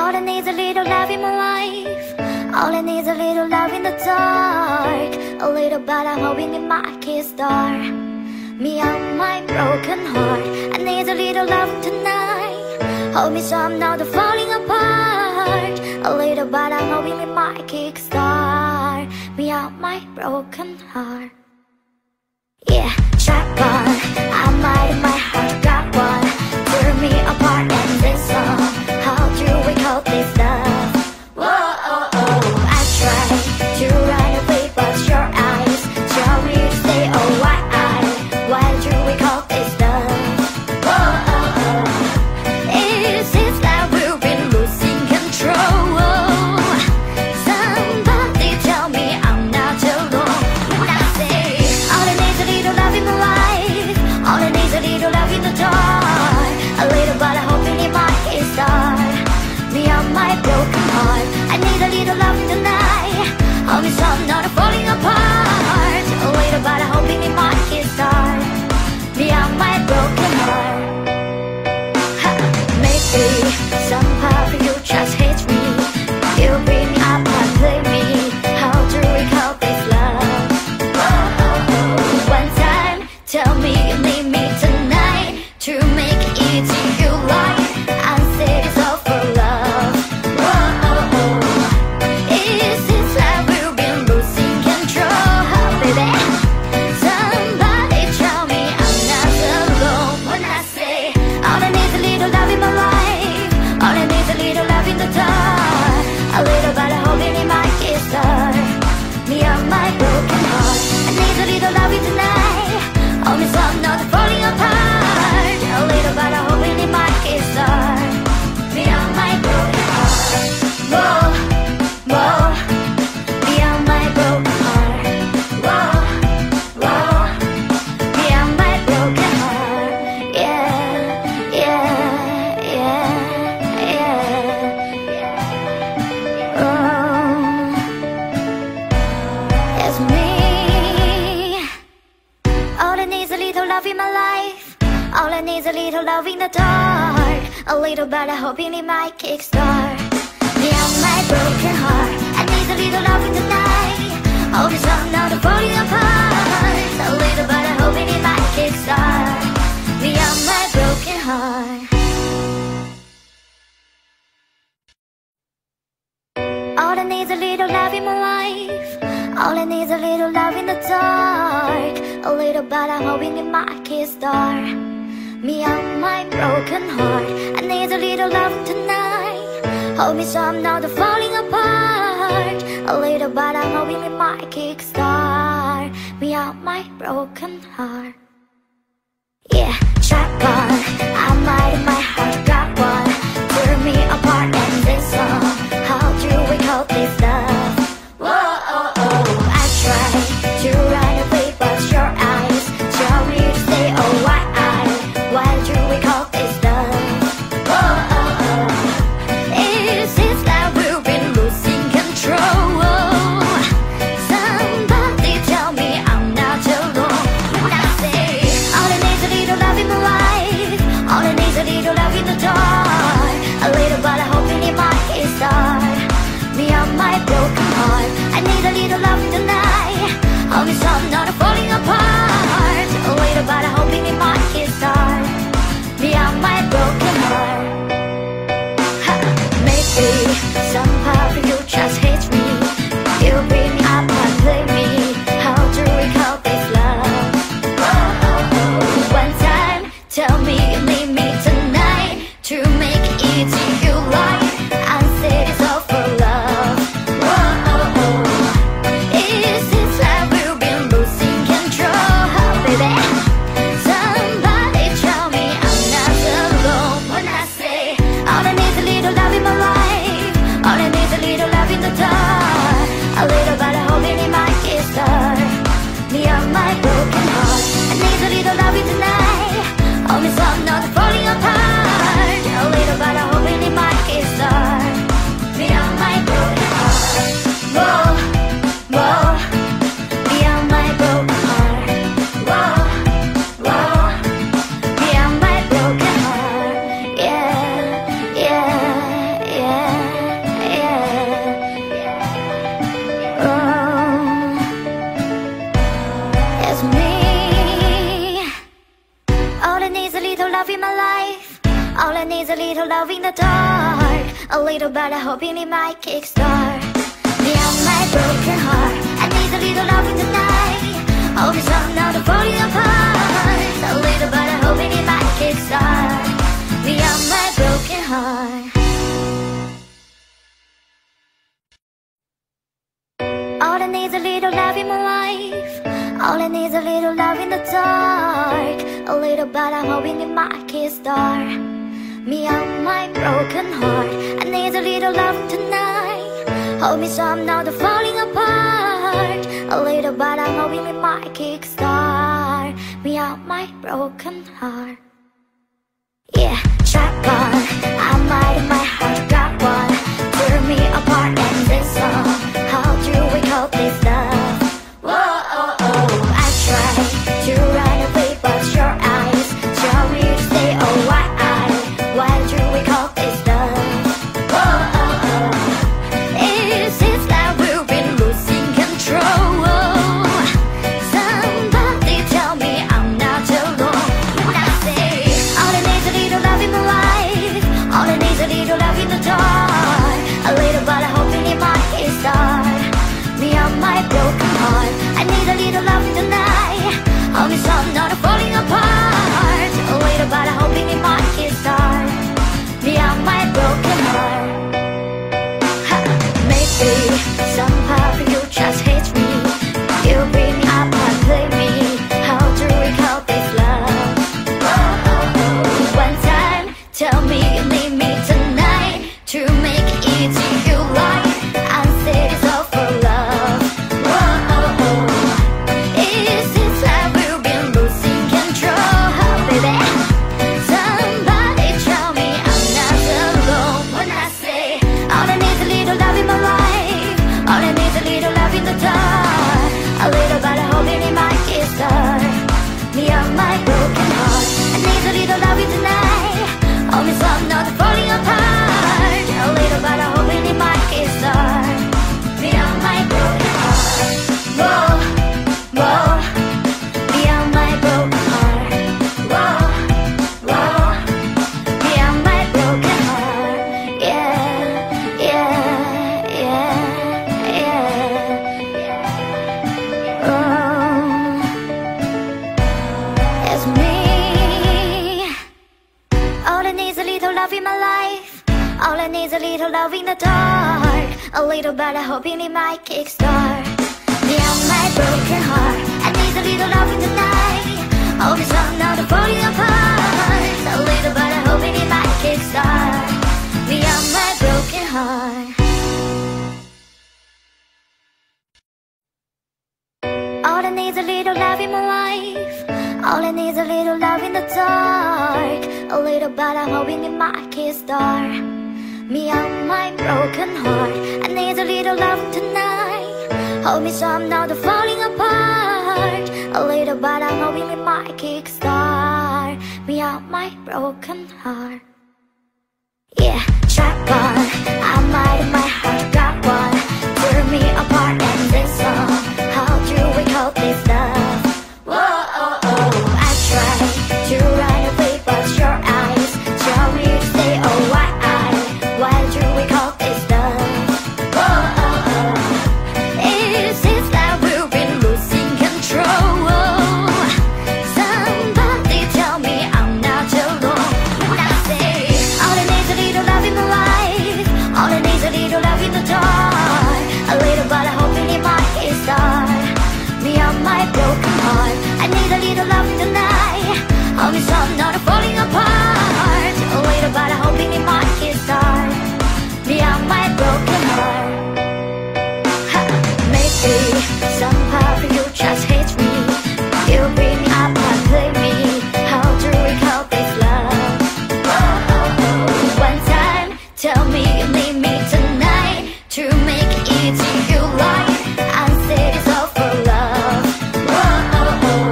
All I need is a little love in my life. All I need is a little love in the dark. A little bit of hope in my kiss star. Me on my broken heart. I need a little love tonight. Hold me so I'm not falling apart. A little bit of hope in my kick star. Me on my broken heart. Yeah, shotgun. I'm out of my heart, got one. Tear me apart and this song. How do we call this love? Whoa, oh, oh. I tried to run away, but your eyes tell me to stay. Oh, why do we call this love? Whoa, oh, oh. Is it that we've been losing control? Somebody tell me I'm not alone. When I say all I need is a little love in my life. All I need is a little love in the dark. A little bit of hope in my star. Me on my broken heart. I need a little love tonight. Hold me so I'm not falling apart. A little bit of hope in my star. Me on my broken heart. Ha. Maybe somehow you just hate me. You bring me up and blame me. How do we call this love? Oh, oh, oh. One time, tell me you need me tonight to make it easy. You lie and say it's all for love. Oh, oh, oh. Is this love we've been losing control, baby? Somebody tell me I'm not alone when I say all I need is a little love in my life. All I need is a little love in the dark. A little bit of hope in my kiss star. Me on my broken heart. I need a little love in tonight. Hold me so I'm not falling apart. A little bit of hope in my kiss star. Me on my broken heart. Whoa, whoa. Me on my broken heart. Whoa, whoa. Me on my broken heart. Yeah. Oh, it's me. All I need is a little love in my life. All I need is a little love in the dark. A little bit of hope in my kickstart. Me on my broken heart. I need a little love in the night. Hope it's all not falling apart. A little bit of hope in my kickstart. Me on my broken heart. All I need is a little love in my life. All I need is a little love in the dark. A little bit of hope in my kiss star. Me on my broken heart. I need a little love tonight. Hold me so I'm not falling apart. A little bit of hope in my kick star. Me on my broken heart. Yeah, shotgun. I'm out of my heart, got one. Tear me apart and this song. How do we call this love? Whoa, oh, oh. I tried to run away, but your eyes tell me to stay. Oh, why do we call this love? Whoa, oh, oh. Is it that we've been losing control? Somebody tell me I'm not alone. When I say all I need is a little love in my life. All I need is a little love in the dark. A little bit of hope in my star. Me on my broken heart. I need a little love tonight. Hold me so I'm not falling apart. A little bit of hope in my star. Me on my broken heart. Ha. Maybe somehow you just hate me. You bring me up and blame me. How do we call this love? Oh, oh, oh. One time, tell me you need me tonight to make it easy. You lie and say it's all for love. Oh, oh, oh. Is this love we've been losing control, baby? Somebody tell me I'm not alone when I say all I need is a little love in my life. All I need is a little love in the dark. A little bit of hope in my kiss star. Me on my broken heart. I need a little love in tonight. Hold me so I'm not falling apart. A little bit of hope in my kiss star. Me on my broken heart. Whoa, whoa. Me on my broken heart. Whoa, whoa. Me on my broken heart. Yeah. needs a little love in the dark, a little bit of hope in my kickstart. Beyond my broken heart, I need a little love in the night. Hope it's not falling apart, a little bit of hope in my kickstart. Beyond my broken heart. All I need is a little love in my life. All I need is a little love in the dark, a little bit of hope in my kickstart. Beyond my broken heart, I need a little love tonight. Hold me so I'm not falling apart, a little bit of hope in my kickstart. Beyond my broken heart. Yeah, track on, I'm out of my heart, got one. Tear me apart and this song, how do we call this love? Whoa, oh, oh, I tried to run away but your eyes tell me to stay, oh, why do we call this love? Whoa, oh, oh, it seems like we've been losing control. Somebody tell me I'm not alone. When I say, all I need is a little love in my life, all I need is a little love in the dark, a little bit of hope in my heart. Beyond my broken heart, I need a little love in the night. Hold me so I'm not falling apart, a little bit of hope in my heart. Beyond my broken heart. Ha, maybe somehow you just hate me, you bring me up and blame me. How do we call this love? Oh, oh, oh. One time, tell me you need me tonight, to make it easy you like, and say it's all for love. Oh, oh, oh. It seems like we've been losing control, oh, baby. Somebody tell me I'm not alone. When I say, all I need is a little love in my life, all I need is a little love in the dark, a little bit of hope in my kickstart. Beyond my broken heart, I need a little love in tonight. Hold me so I'm not falling apart, a little bit of hope in my kickstart. Beyond my broken heart. Whoa, whoa. Beyond my broken heart. Whoa, whoa. Beyond my broken heart. Yeah, yeah, yeah, yeah. Oh, it's me. All I need is a little love in my life. All I need is a little love in the dark, a little bit of hope in my kickstart. Beyond my broken heart, I need a little love in the night. Hope it's not falling apart, a little bit of hope in my kickstart. Beyond my broken heart. All I need is a little love in my life. All I need is a little love in the dark, a little bit of hope in my kickstart. Beyond my broken heart, I need a little love tonight. Hold me so I'm not falling apart, a little bit of hope in my kickstart. Beyond my broken heart. Yeah, track on, I'm out of my heart, got one. Tear me apart and this song, how do we call this love? Whoa, oh, oh, I tried to run away but your eyes tell me to stay, oh, why do we call this love? Whoa, oh, oh, it seems like we've been losing control. Somebody tell me I'm not alone. When I say, all I need is a little love in my life, all I need is a little love in the dark, a little bit of hope in my heart. Beyond my broken heart, I need a little love tonight. Hold me so I'm not falling apart, a little bit of hope in my kickstart. Beyond my broken heart. Ha, maybe somehow you just hate me, you bring me up and blame me. How do we call this love? Oh, oh, oh. One time, tell me you need me tonight, to make it easy you like, and say it's all for love. Whoa, oh, oh.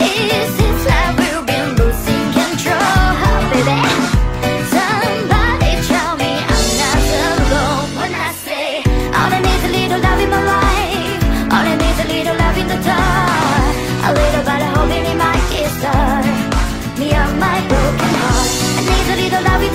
It seems like we've been losing control, oh, baby. Somebody tell me I'm not alone. When I say, all I need is a little love in my life, all I need is a little love in the dark, a little bit of hope in my kickstart. Beyond my broken heart, I need a little love in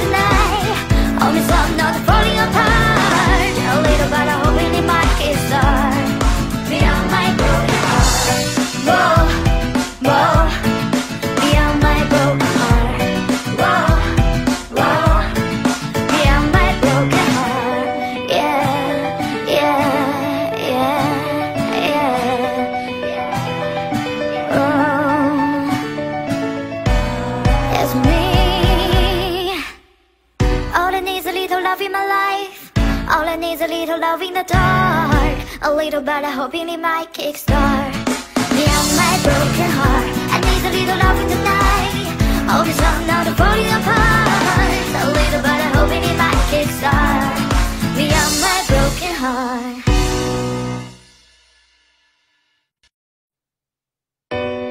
All it needs a little love in my life. All it needs a little love in the dark. A little bit of hope in my kickstart. Beyond my broken heart, I need a little love in the night. Hope it's all not falling apart. A little bit of hope in my kickstart. Beyond my broken heart.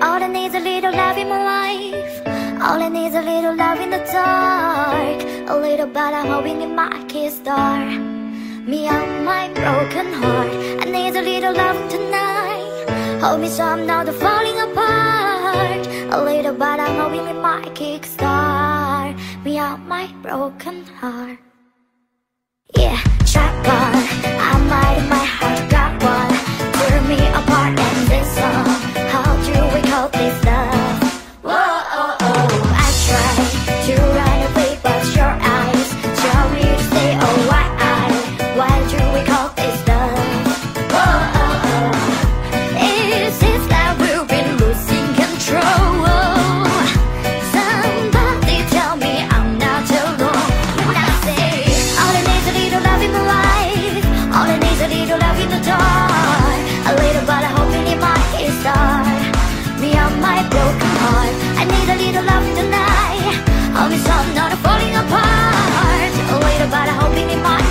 All I need is a little love in my life. All I need is a little love in the dark. A little bit of hope in my kickstart. Beyond my broken heart, I need a little love tonight. Hold me so I'm not falling apart. A little bit of hope in my kickstart. Beyond my broken heart. Yeah, track one. I might in my heart got one. Tear me apart and this song. How do we call this love? Whoa, oh, oh. I tried to run away, but your eyes tell me to stay. Oh, why do we call this love? Whoa, oh, oh. It seems like we've been losing control. Somebody tell me I'm not alone. When I say all I need is a little love in my life. All I need is a little love in the dark. A little bit of hope in my heart. Beyond my broken heart, I need a little love tonight. Hope it's all not falling apart. A little bit of hope in my heart.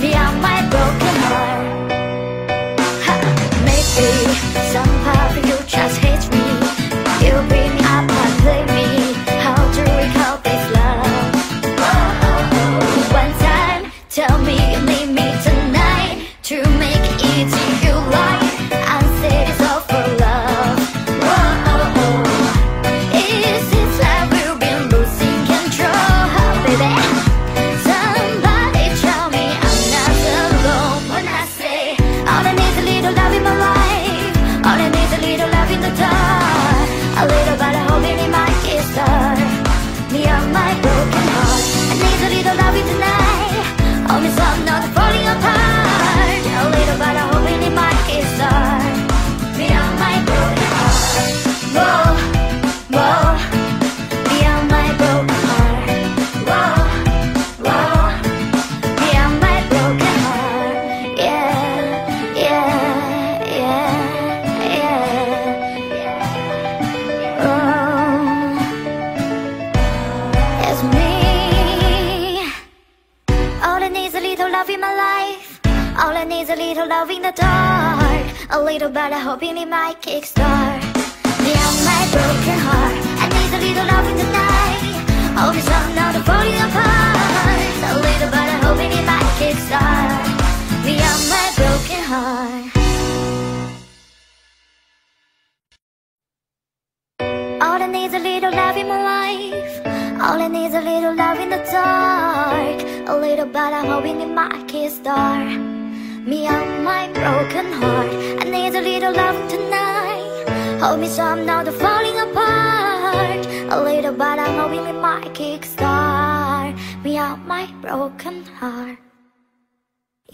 Beyond my broken heart. Ha. Maybe somehow you just hate me. You bring me up and play me. How do we call this love? Oh, oh, oh. One time, tell me you need me tonight to make it easy. You like. A little love in the dark, a little bit of hope in my kickstart. Beyond my broken heart, I need a little love in the night. Hope it's all not falling apart. A little bit of hope in my kickstart. Beyond my broken heart. All I need is a little love in my life. All I need is a little love in the dark. A little bit of hope in my kickstart. Beyond my broken heart, I need a little love tonight. Hold me so I'm not falling apart. A little bit of hope in my kickstart. Beyond my broken heart.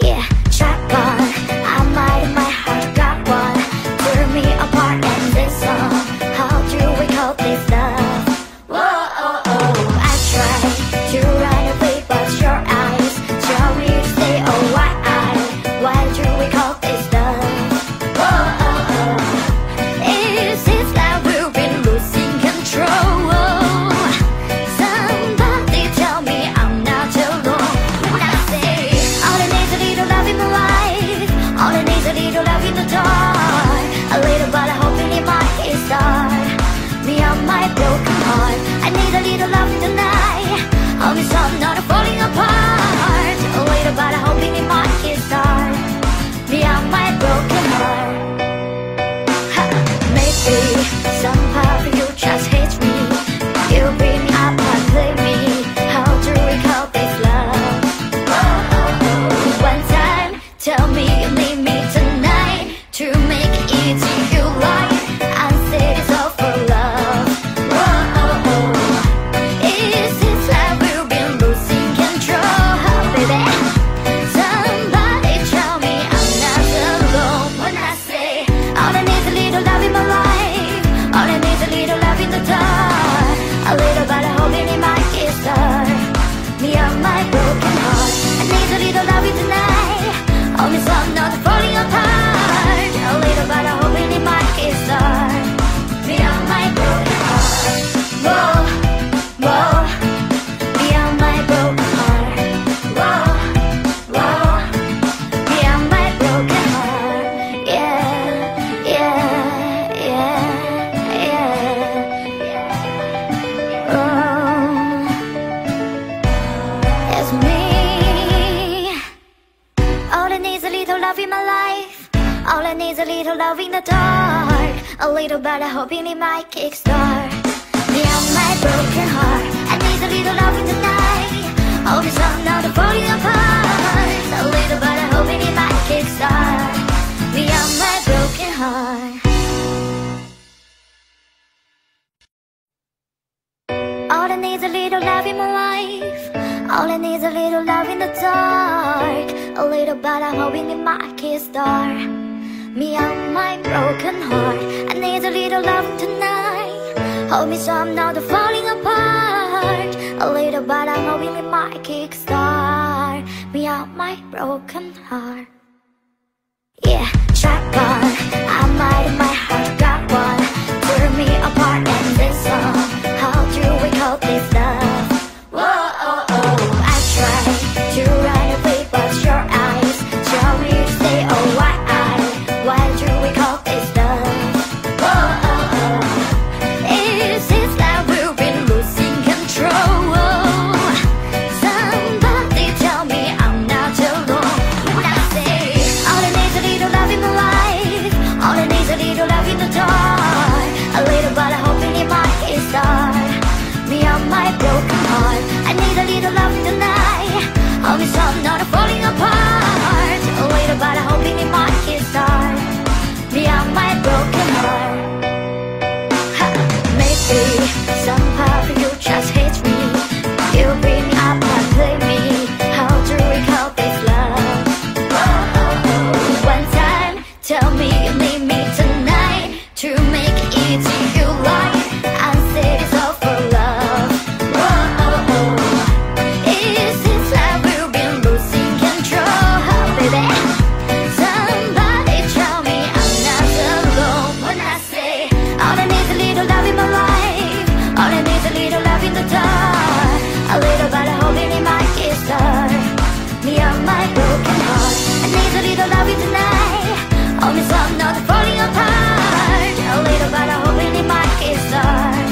Yeah, track one. I might in my heart got one. Tear me apart and this song. How do we call this love? Whoa, oh, oh. I tried to run away, but your eyes tell me to stay. Oh, why do we call this love? Oh, oh, oh. It seems like we've been losing control. Somebody tell me I'm not alone. When I say all I need is a little love in my life. All I need is a little be my life. All I need's a little love in the dark, a little better hoping in my kickstart. Beyond my broken heart, I need a little love in the night. All this love now they're falling apart, a little better hoping in my kickstart. Beyond my broken heart. All I need's a little love in my life. All I need's a little love in the dark, a little better hoping in my kickstart. Beyond my broken heart, I need a little love tonight. Hold me so I'm not falling apart, a little better hoping in my kickstart. Beyond my broken heart. Yeah, track on, I'm out of my heart, got one. Tear me apart and this song, how do we call this love? Whoa, oh, oh, I try to run away but your eyes tell me to stay, oh why do we call this love? Whoa, oh, oh, it seems that we've been losing control. Somebody tell me I'm not alone when I say all I need is a little love in my life. All I need is a little love in the dark, a little but I hope in my kickstart. Beyond my broken heart, I need a little love tonight. Hold me so I'm not falling apart, a little but I'm hoping in my kickstart. Beyond my broken heart. Ha, maybe somehow you just hate me, you bring me up and blame me. How do we call this love? Oh, oh, oh. One time, tell me you need me tonight to make it easy. You lie and say it's all for love. Oh, oh, oh. It seems like we've been losing control, baby. Somebody tell me I'm not alone when I say all I need is a little love in my life. All I need is a little love in the dark, a little bit of holding in my kickstart. Beyond my broken heart, I need a little love in tonight. Hold me so I'm not falling apart, a little bit of holding in my kickstart.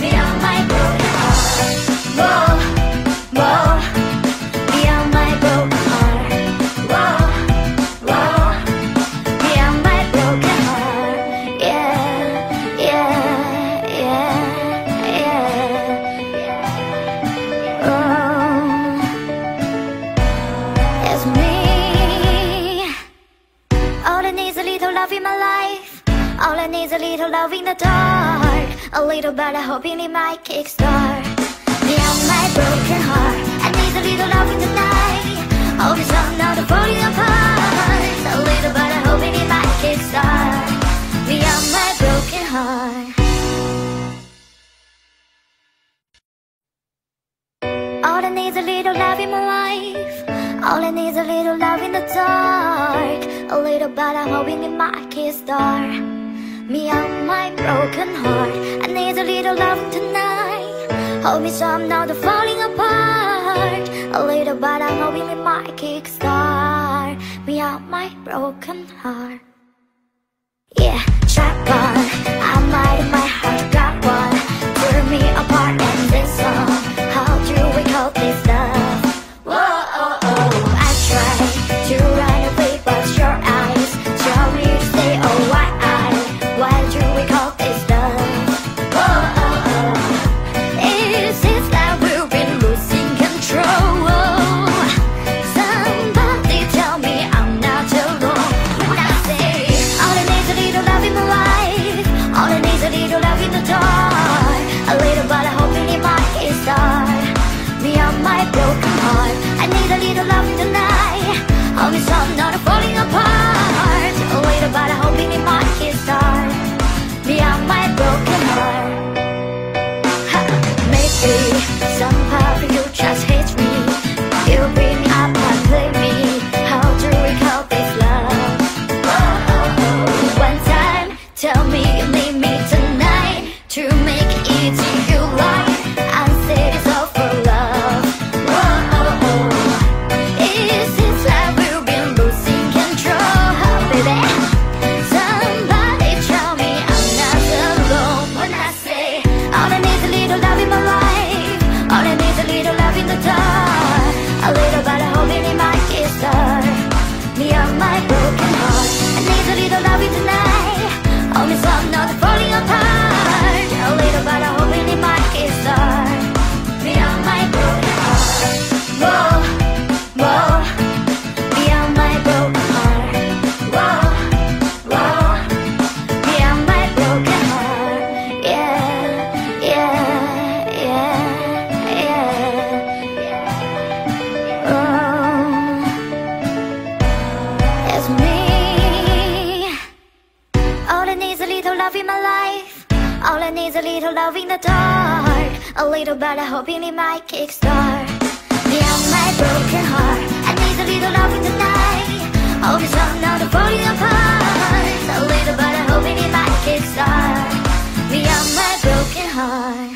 Beyond my broken heart. Whoa, whoa. Beyond my broken heart. Whoa, whoa. Beyond my broken heart. Yeah, yeah, yeah, yeah. Oh, it's me. All I need's a little love in my life. All I need's a little love in the dark, a little better hoping in my kickstart. Beyond my broken heart, I need a little love in the night. All this love now they're falling apart, a little better hoping in my kickstart. Beyond my broken heart. All I need's a little love in my life. All I need's a little love in the dark, a little better hoping in my kickstart. Beyond my broken heart, I need a little love tonight. Hold me so I'm not falling apart, a little but I'm hoping in my kickstart. Beyond my broken heart. Yeah, track on, I'm out of my heart, got one. Tear me apart and this song, how do we call this love? Whoa, oh, oh, I try to run away but your eyes tell me to stay, oh why do we call this love? Whoa, oh, oh, it seems like we've been losing control. Somebody tell me I'm not alone when I say all I need is a little love in my life. All I need is a little love in the dark, a little but I hope in my kickstart. Beyond my little, but I hope you need my kickstart. Beyond my broken heart, I need a little love in the night. Hope it's all not falling apart. A little, but I hope you need my kickstart. Beyond my broken heart.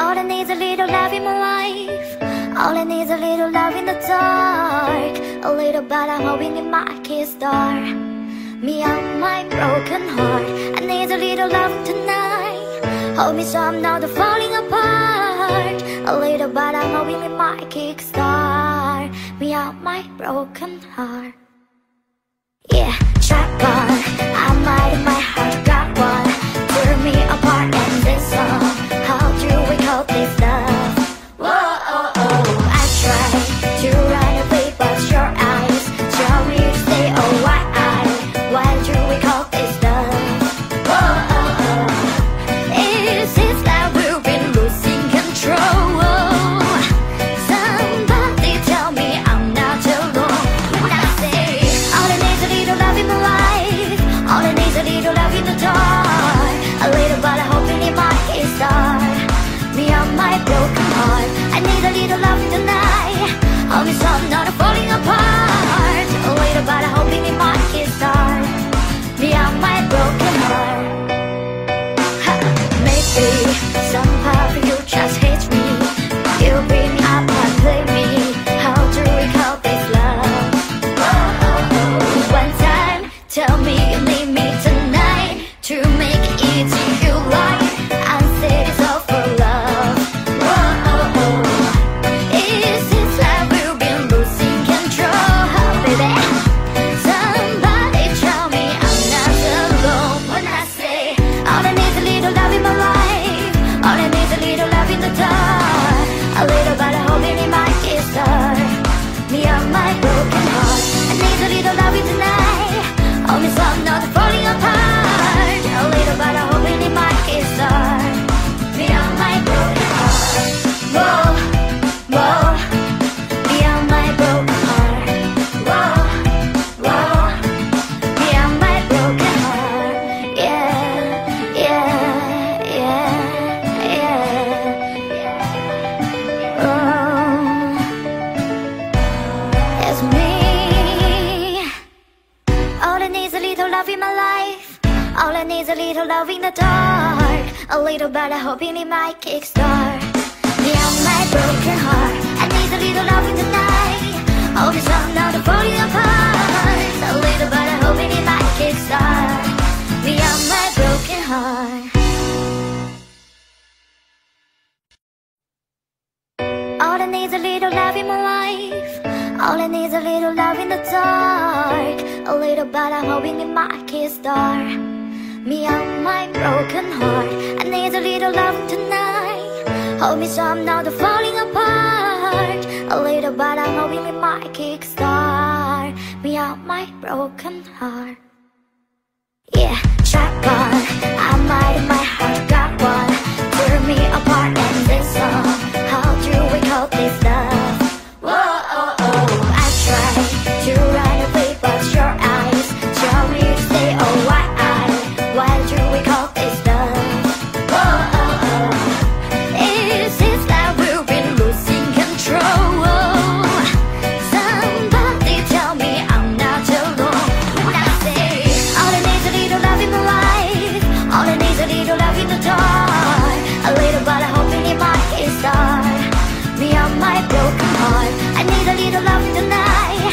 All I need is a little love in my life. All I need is a little love in the dark. A little, but I hope you need my kickstart. Beyond my broken heart, I need a little love tonight. Hold me so I'm not falling apart. A little, but I'm hoping with my kickstart. Beyond my broken heart. Yeah, shotgun, I'm out of my heart, got one. Tear me apart and this song. How do we call this love? Whoa, oh, oh. I tried to run away, but your eyes tell me to stay away. I need a little love tonight. Hope it's all not falling apart. A little, but I hope you need my kickstart. Beyond my broken heart. Ha. Maybe somehow you just hate me. You bring me up and play me. How do we call this love? Oh, oh, oh. One time, tell me you need me tonight to make it easy. You like and say it's all for love. But I hope you need my kickstart. Beyond my broken heart, I need a little love in the night. Hope it's all not falling apart. A little, but I hope you need my kickstart. Beyond my broken heart. All I need is a little love in my life. All I need is a little love in the dark. A little, but I hope you need my kickstart. Beyond my broken heart, I need a little love tonight. Hold me so I'm not falling apart. A little, but I'm hoping with my kickstart. Beyond my broken heart. Yeah, shotgun, I'm out of my heart, got one. Tear me apart and this song. How do we call this love? Whoa, oh, oh. I tried to run away, but your eyes tell me to stay away. Beyond my broken heart, I need a little love in the night.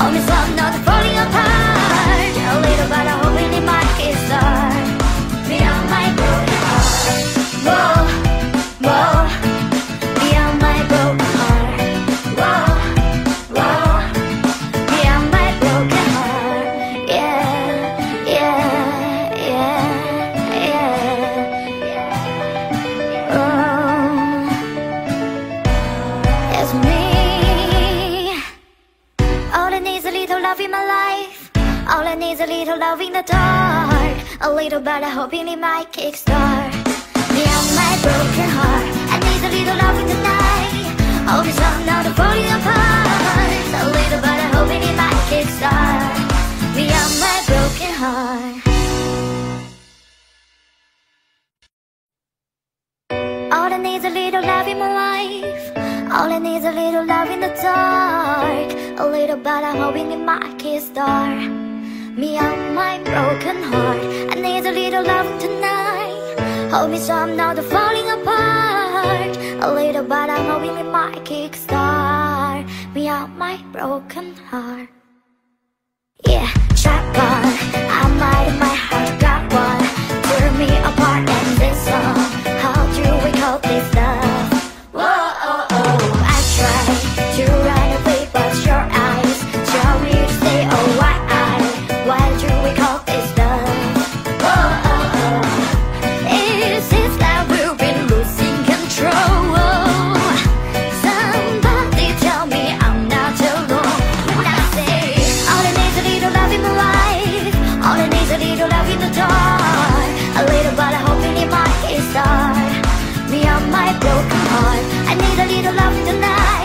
Always love, not a in the dark, a little bit of hope in my kickstart. Beyond my broken heart, I need a little love in the night. Hope it's all not falling apart, a little bit of hope in my kickstart. Beyond my broken heart. All I need is a little love in my life. All I need is a little love in the dark, a little bit of hope in my kickstart. Beyond my broken heart, I need a little love tonight. Hold me so I'm not falling apart, a little but I'm hoping in my kickstart. Beyond my broken heart. Yeah, strap on, I'm out of my heart, got one. Tear me apart and this song, how do we call this love? Whoa, oh, oh, I tried to run away but your eyes tell me to stay away. Beyond my broken heart, I need a little love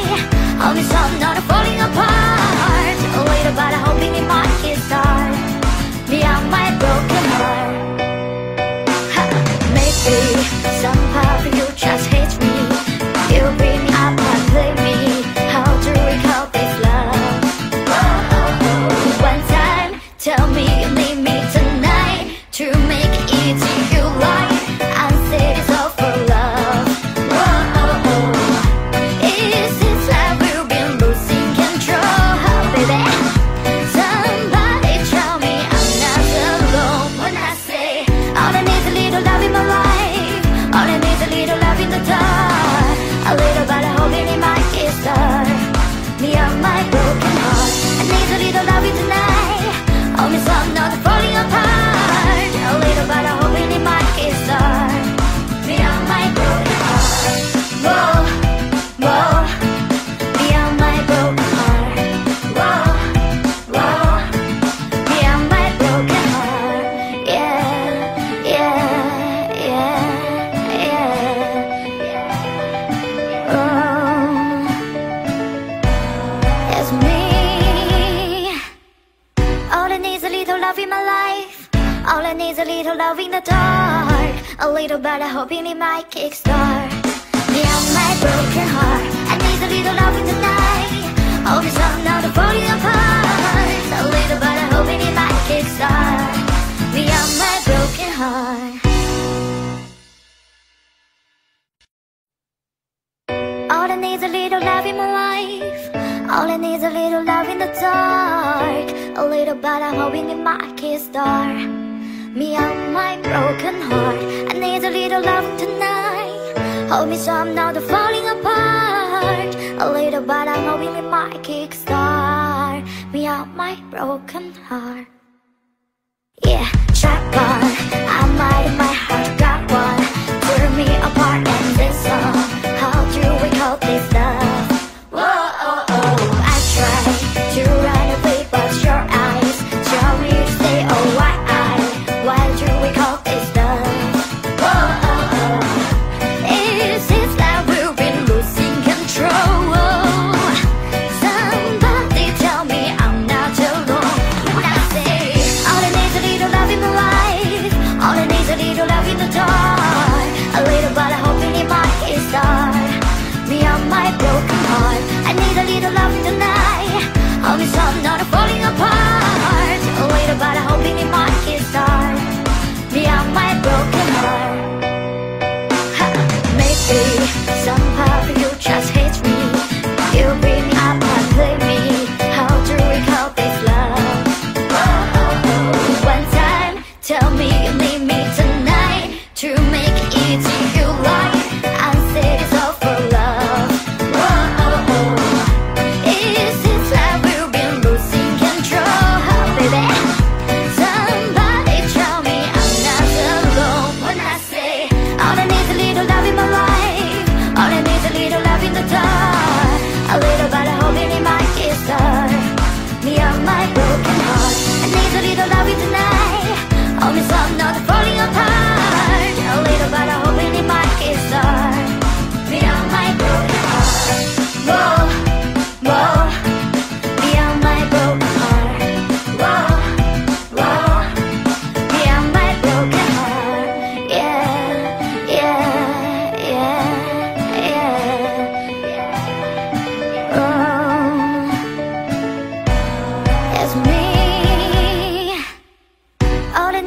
you tonight.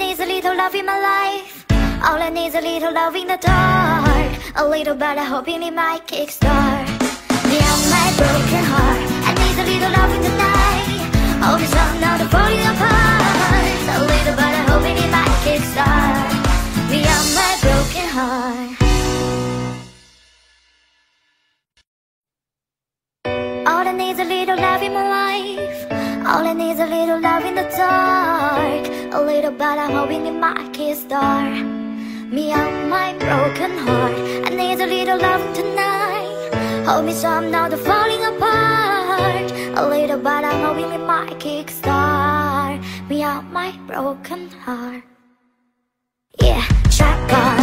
needs a little love in my life. All I need is a little love in the dark. A little bit of hope in my kickstart. Beyond my broken heart, I need a little love in the night. All this love now they're falling apart. A little bit of hope in my kickstart. Beyond my broken heart. All I need is a little love in my life. All I need is a little love in the dark. A little bit of hope in my kickstart. Beyond my broken heart, I need a little love tonight. Hold me some now they're falling apart. A little bit of hope in my kickstart. Beyond my broken heart. Yeah, track on.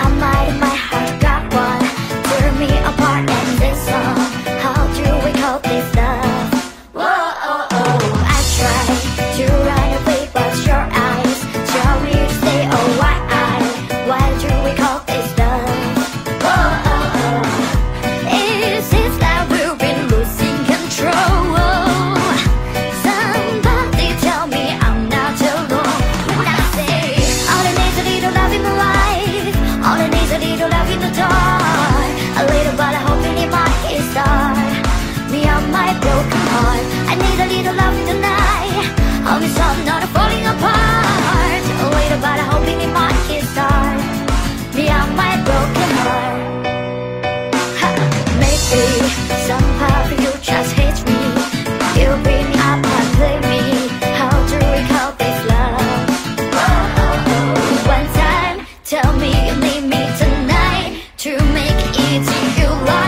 I'm out of my heart, got one. Tear me apart and this song. How do we call this love? Whoa, oh, oh. I try to run away, but your eyes tell me to stay. Oh, why do we call this love? Whoa, oh, oh. It seems that we've been losing control. Somebody tell me I'm not alone. When I say all I need is a little love in my life. All I need is a little love in the dark. A little bit of hope in my kickstart. Beyond my broken heart, I need a little love tonight. Hold me some, not falling apart. A little bit of hope in my kickstart. Beyond my broken heart. Ha. Maybe somehow you just hate me. You bring me up and blame me. How do we call this love? Oh, oh, oh. One time, tell me you need me tonight to make it easy. You like.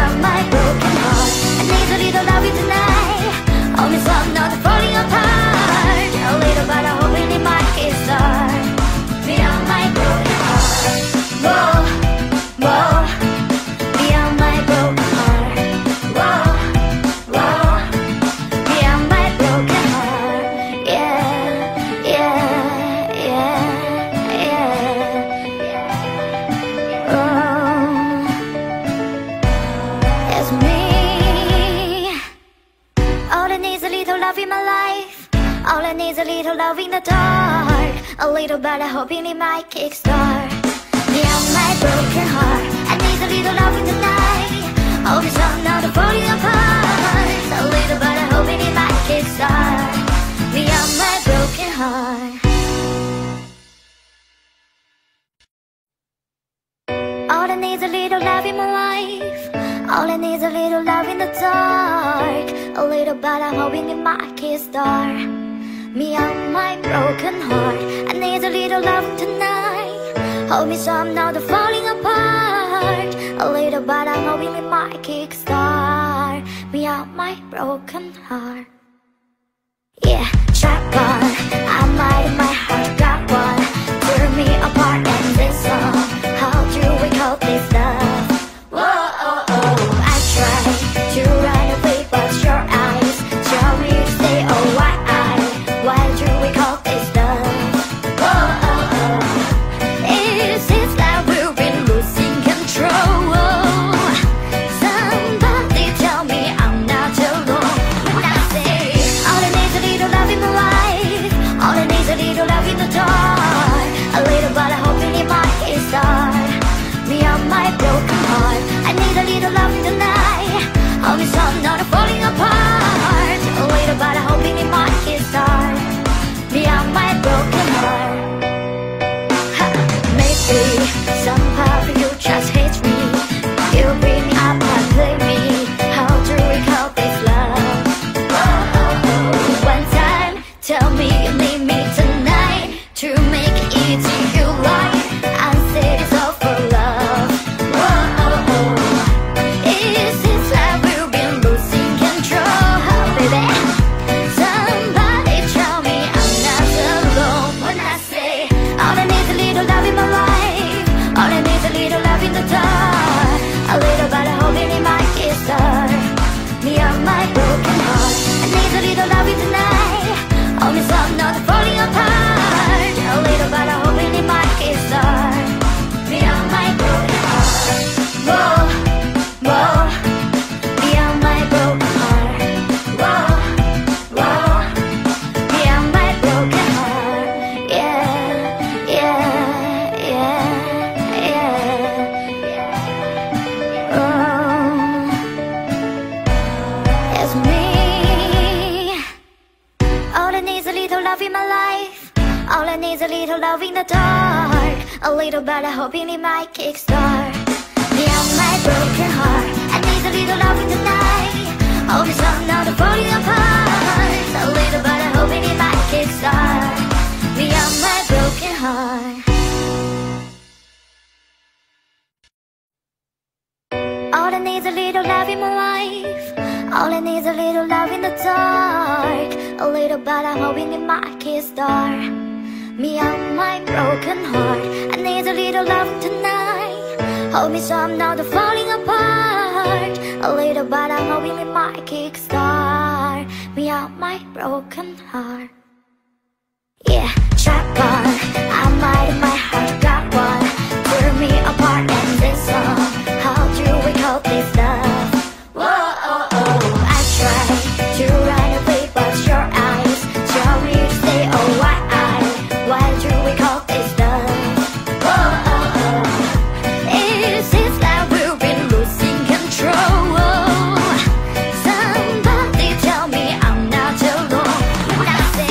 Beyond my broken heart, I need a little love tonight. love in my life. All I need is a little love in the dark, a little better hoping it might kickstart. Beyond my broken heart, I need a little love in the night. Hold me some, not a falling apart, a little better hoping it might kickstart. Beyond my broken heart. All I need is a little love in my life. All I need is a little love in the dark, a little better hoping it might kickstart. Me and my broken heart, I need a little love tonight. Hold me so I'm not falling apart, a little better hoping it might kickstart. Me and my broken heart. Yeah, track on, I'm out of my heart, got one. Tear me apart and this song. How do we call this love? Whoa, oh, oh. I tried to run away, but your eyes tell me to stay. Oh, why do we call this love? Whoa, oh, oh. It seems like we've been losing control. Somebody tell me I'm not alone. When I say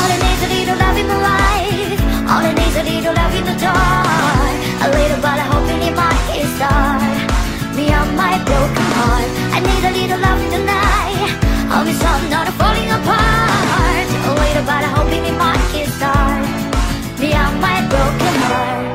all I need is a little love in my life, all I need is a little love in the dark, a little but I hope in my heart. Beyond my broken heart, I need a little love tonight. Hold me so I'm not falling apart, a little but I hope it might kickstart. Beyond my broken heart.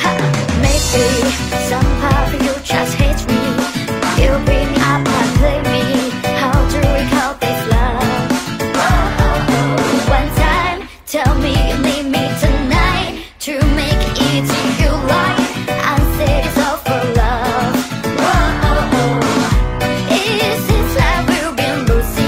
Ha. Maybe somehow you just hate me. You bring me up and play me. How do we call this love? Oh, oh, oh. One time, tell me you need me tonight to make it easy. You like and say it's all for love. Losing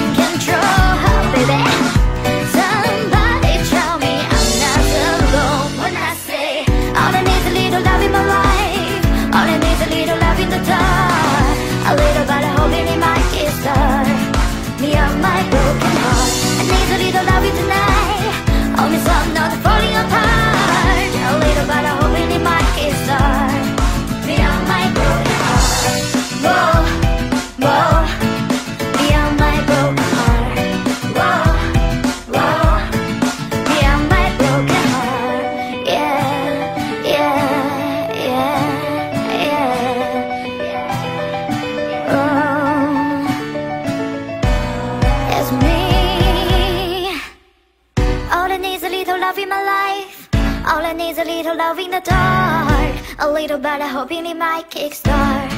a little love in the dark, a little bit of hope in my kickstart.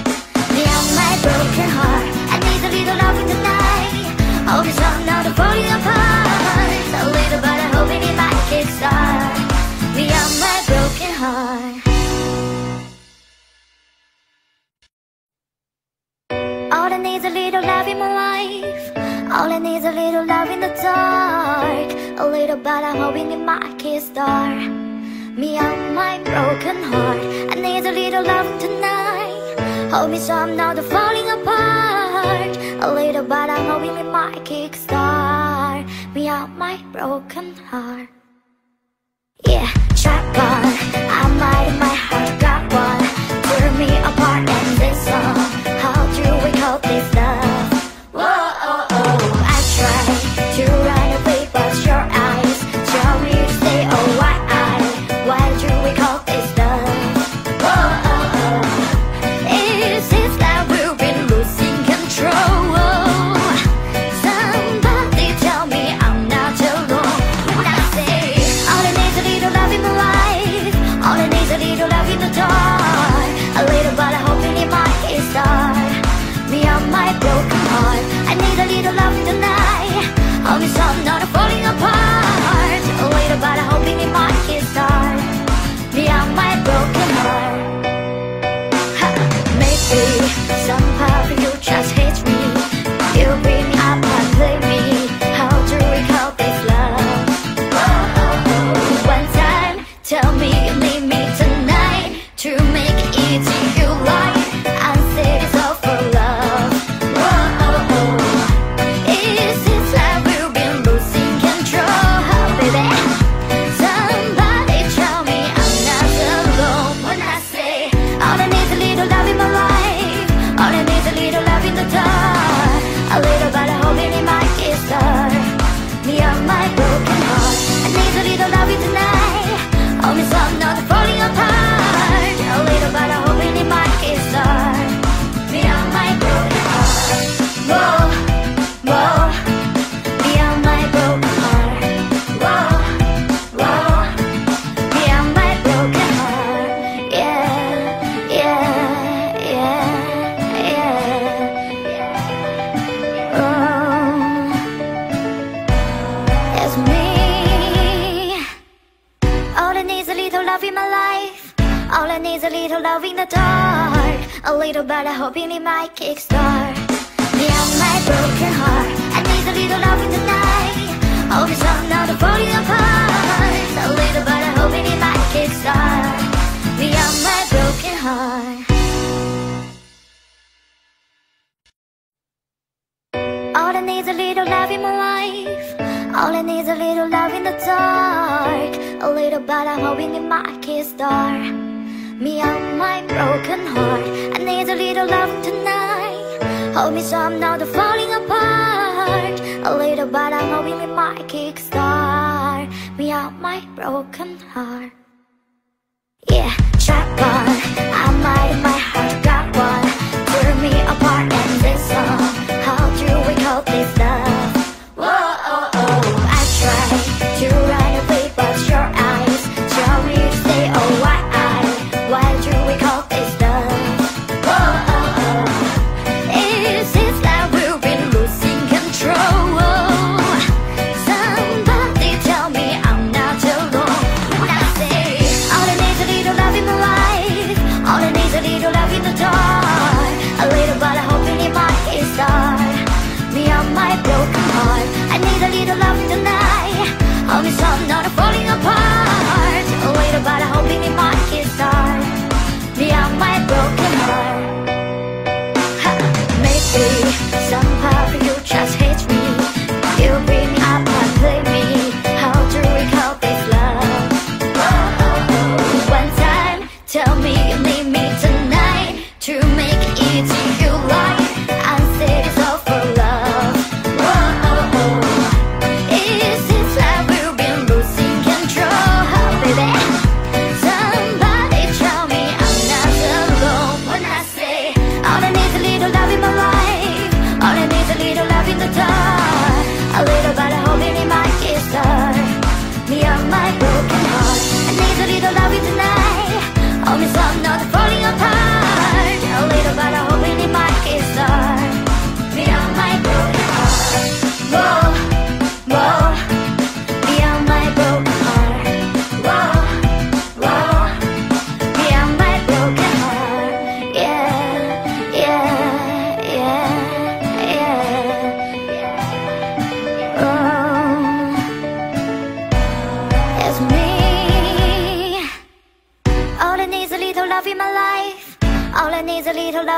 Beyond my broken heart, I need a little love in the night. Hope it's all not falling apart, a little bit of hope in my kickstart. Beyond my broken heart. All I need is a little love in my life. All I need is a little love in the dark, a little bit of hope in my kickstart. Beyond my broken heart, I need a little love tonight. Hope it's all not falling apart, a little bit of hope in my kickstart. Beyond my broken heart. Yeah, trap on, I'm out of my heart, got one. Tear me apart and this song. How do we call this love? Whoa, oh, oh. I tried to run away, but your eyes tell me to stay. Oh, why do we call this love? Whoa, oh, oh. It seems like we've been losing control. Losing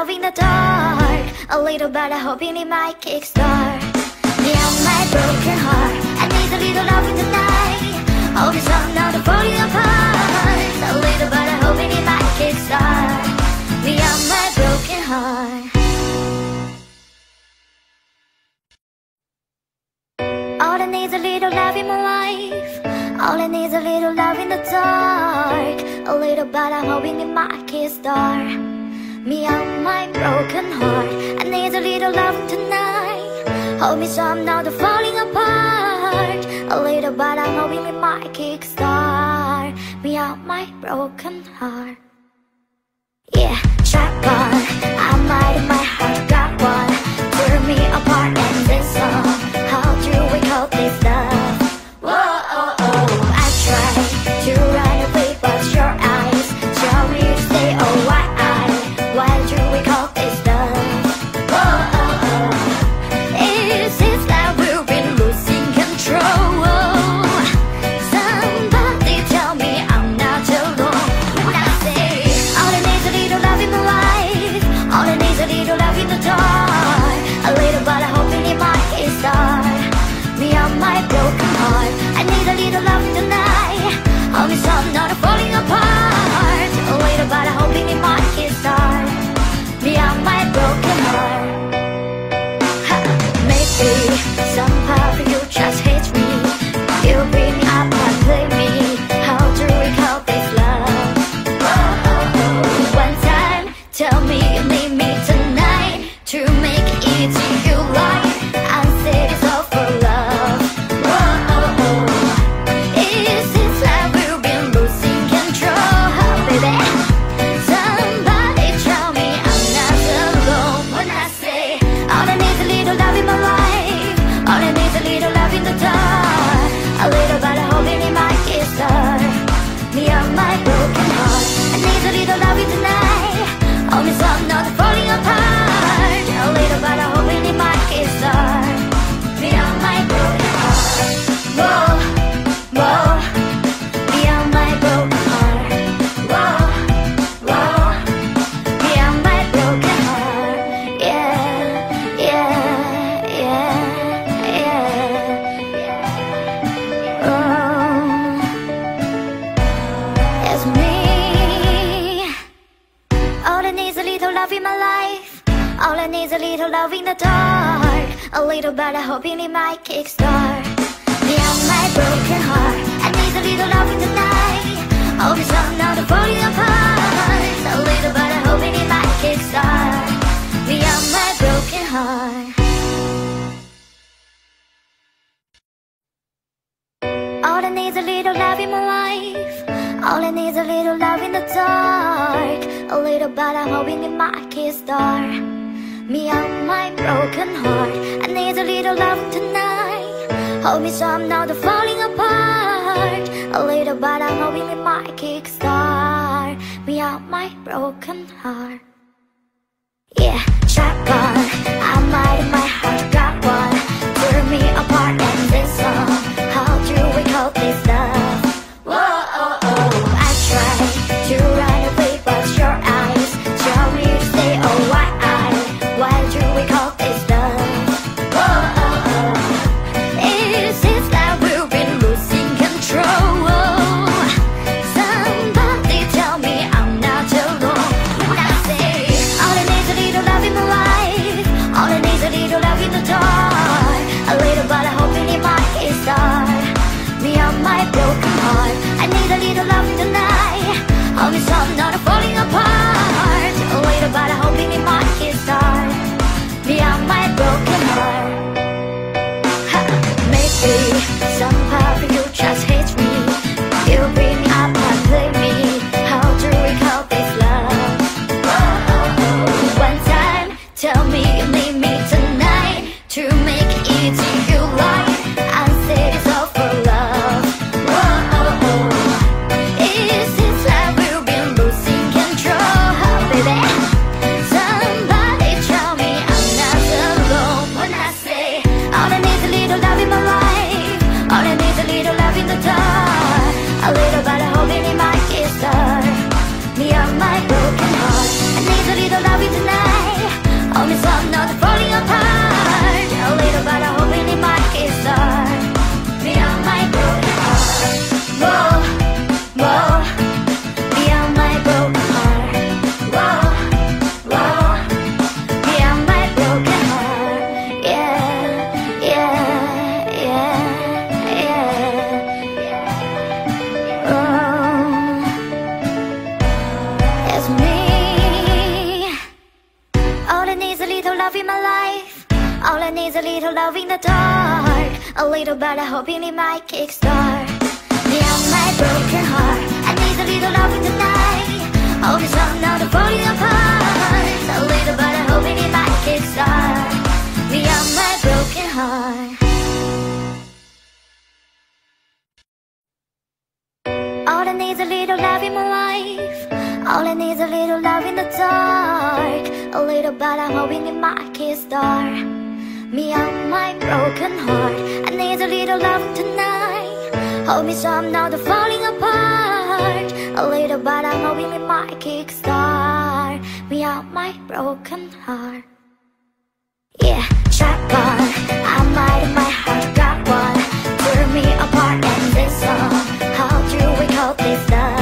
love in the dark, a little bit of hope in my kickstart. Yeah, my broken heart, I need a little love in the night. All this love now falling apart, a little bit of hope in my kickstart. Yeah, my broken heart. All I need is a little love in my life. All I need is a little love in the dark, a little bit of hope in my kickstart. Me on my broken heart, I need a little love tonight. Hold me so I'm not falling apart, a little but I'm hoping in my kickstart. Me on my broken heart. Yeah, trapped on, I'm out of my heart, got one. Tear me apart and this song, how do we call this love? Whoa, oh, oh. I tried to run away but your eyes tell me to stay away. All I need is a little love in my life. All I need is a little love in the dark. A little better hoping in my kickstart. Beyond my broken heart, I need a little love in the night. All this love now I'm falling apart. A little better hoping in my kickstart. Beyond my broken heart. All I need is a little love in my life. All I need is a little love in the dark. A little better hoping in my kickstart. Beyond my broken heart, I need a little love tonight. Hold me so I'm not falling apart. A little better hoping in my kickstart. Beyond my broken heart. Yeah, shotgun, I'm out of my heart, got one. Tear me apart and this song. How do we call this love?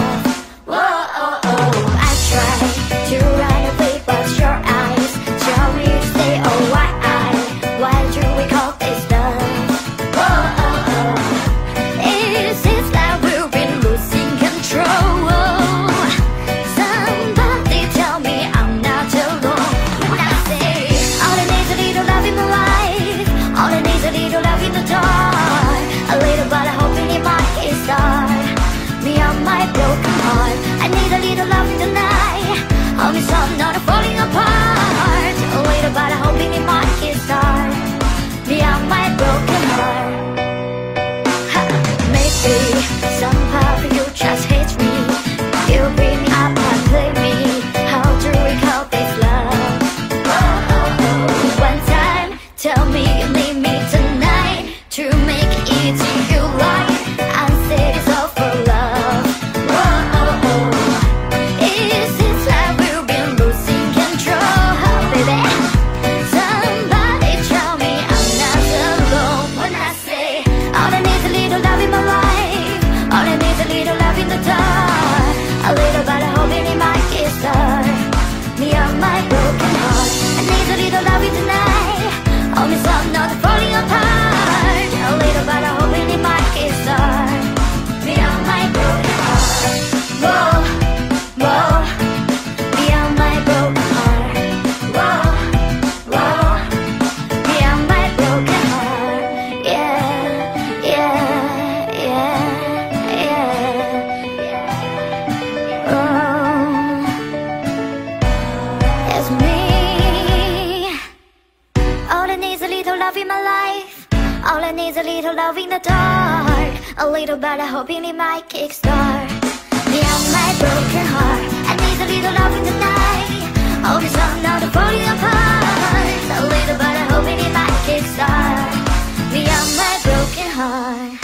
Beyond my broken heart.